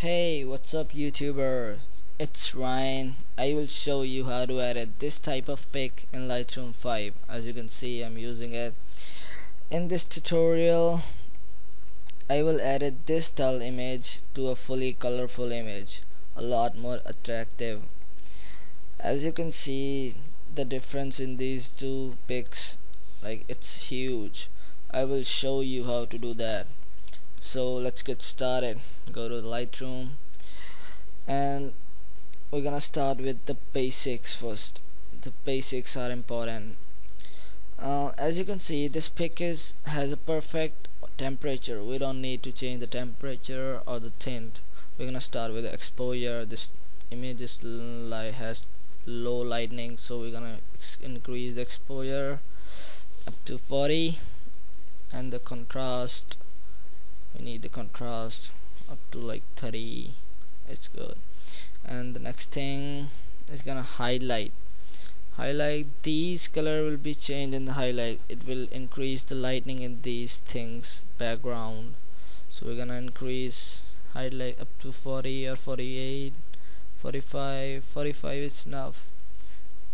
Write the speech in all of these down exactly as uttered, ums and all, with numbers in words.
Hey, what's up YouTuber, it's Ryan. I will show you how to edit this type of pic in Lightroom five. As you can see, I'm using it. In this tutorial I will edit this dull image to a fully colorful image, a lot more attractive. As you can see, the difference in these two pics, like, it's huge. I will show you how to do that. So let's get started. Go to Lightroom and we're gonna start with the basics first. The basics are important. Uh, as you can see, this pic is has a perfect temperature. We don't need to change the temperature or the tint. We're gonna start with the exposure. This image is light, has low lighting, so we're gonna increase the exposure up to forty and the contrast. We need the contrast up to like thirty. It's good. And the next thing is gonna highlight. Highlight, these color will be changed in the highlight. It will increase the lighting in these things, background. So we're gonna increase highlight up to forty or forty-eight, forty-five, forty-five is enough.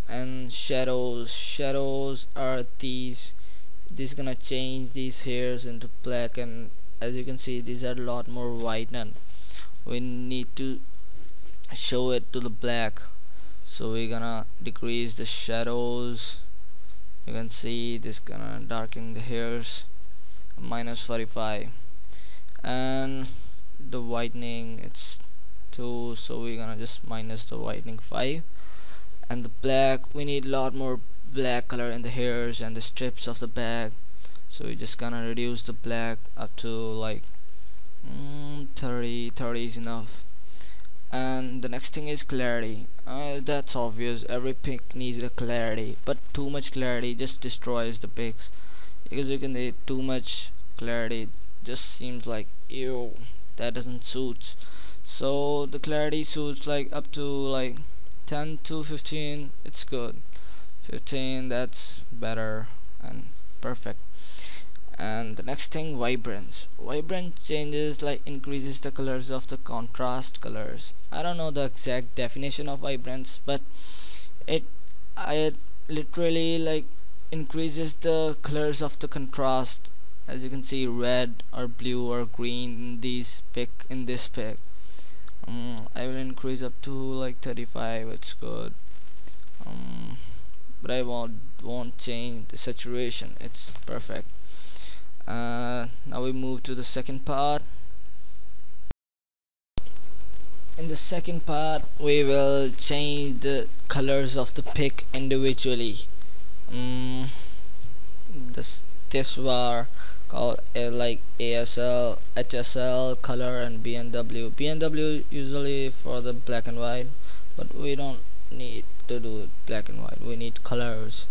And shadows, shadows are these. This is gonna change these hairs into black, and as you can see, these are a lot more whitened. We need to show it to the black, so we're gonna decrease the shadows. You can see this gonna darken the hairs, minus forty-five, and the whitening, it's two, so we're gonna just minus the whitening five. And the black, we need a lot more black color in the hairs and the strips of the back. So we're just gonna reduce the black up to like mm, thirty, thirty is enough. And the next thing is clarity. Uh, that's obvious, every pic needs a clarity, but too much clarity just destroys the pics. Because you can say too much clarity just seems like, ew, that doesn't suit. So the clarity suits like up to like ten to fifteen, it's good. fifteen, that's better and perfect. And the next thing, vibrance. Vibrance changes, like, increases the colors of the contrast colors. I don't know the exact definition of vibrance, but it it literally like increases the colors of the contrast. As you can see, red or blue or green in these pic in this pic. Um, I will increase up to like thirty-five. It's good. Um, but I won't won't change the saturation. It's perfect. Uh, now we move to the second part. In the second part we will change the colors of the pic individually. um, this this were called uh, like A S L, H S L color, and B N W. B N W usually for the black and white, but we don't need to do black and white, we need colors.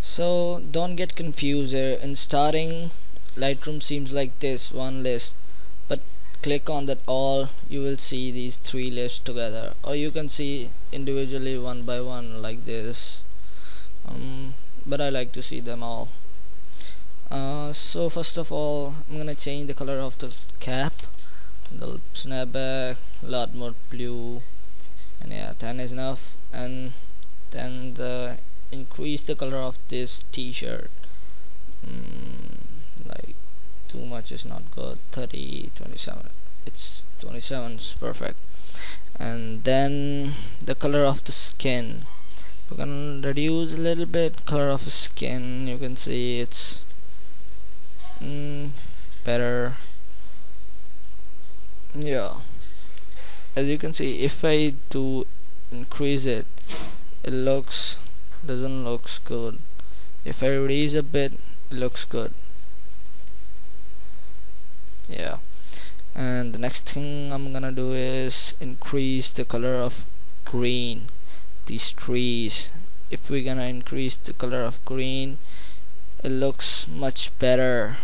So don't get confused here. In starting, Lightroom seems like this, one list, but click on that all, you will see these three lists together, or you can see individually one by one like this. Um, but I like to see them all. Uh, so first of all, I'm gonna change the color of the cap, the snapback, a lot more blue, and yeah, ten is enough. And then the increase the color of this t-shirt. Mm, like too much is not good. Thirty, twenty-seven, it's twenty-seven is perfect. And then the color of the skin, we're gonna reduce a little bit color of the skin. You can see it's mm, better. Yeah, as you can see, if I do increase it, it looks doesn't looks good. If I raise a bit, it looks good. Yeah, and the next thing I'm gonna do is increase the color of green, these trees. If we're gonna increase the color of green, it looks much better.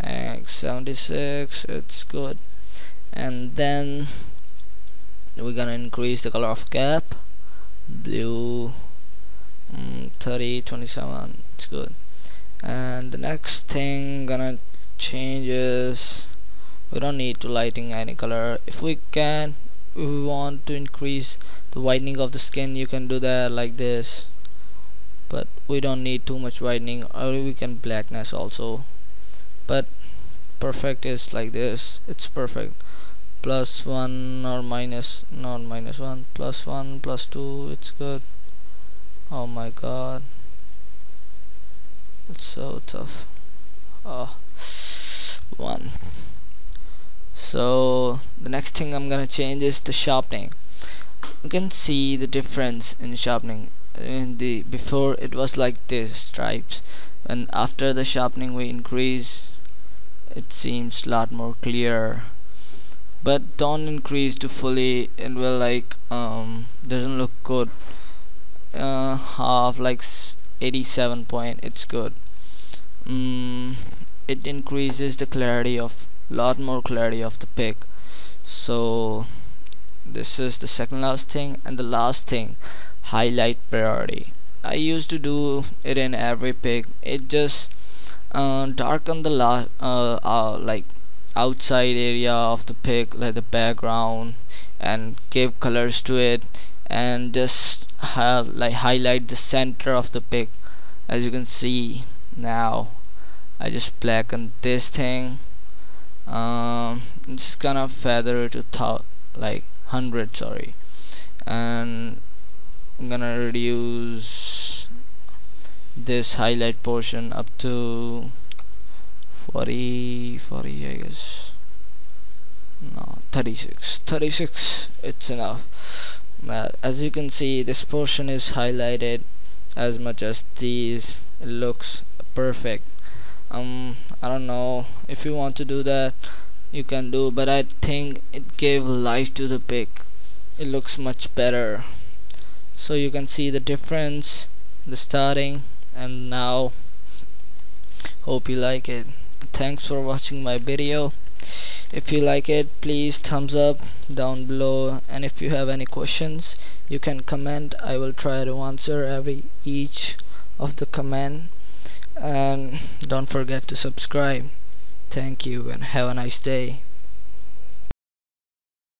And seventy-six, it's good. And then we're gonna increase the color of cap, blue, mm, thirty, twenty-seven, it's good. And the next thing gonna changes, we don't need to lighting any color. If we can, if we want to increase the whitening of the skin, you can do that like this, but we don't need too much whitening, or we can blackness also, but perfect is like this. It's perfect. Plus one or minus, not minus one, plus one, plus two, it's good. Oh my god, it's so tough. Oh, one. So the next thing I'm gonna change is the sharpening. You can see the difference in sharpening. In the before it was like this stripes, and after the sharpening we increase, it seems a lot more clear. But don't increase to fully, it will like um doesn't look good. Uh, half, like eighty-seven point, it's good. Um, it increases the clarity of lot more clarity of the pic. So this is the second last thing. And the last thing, highlight priority. I used to do it in every pic. It just uh, darken the la uh, uh, like outside area of the pic, like the background, and give colors to it, and just hi like highlight the center of the pic. As you can see now, I just blacken this thing. Um, it's gonna feather to th like hundred, sorry, and I'm gonna reduce this highlight portion up to forty, forty, I guess. No, thirty-six, thirty-six. It's enough. Now, as you can see, this portion is highlighted as much as these. It looks perfect. Um, I don't know if you want to do that, you can do, but I think it gave life to the pic. It looks much better. So you can see the difference, the starting and now. Hope you like it. Thanks for watching my video. If you like it, please thumbs up down below, and if you have any questions, you can comment. I will try to answer every each of the comment, and don't forget to subscribe. Thank you and have a nice day.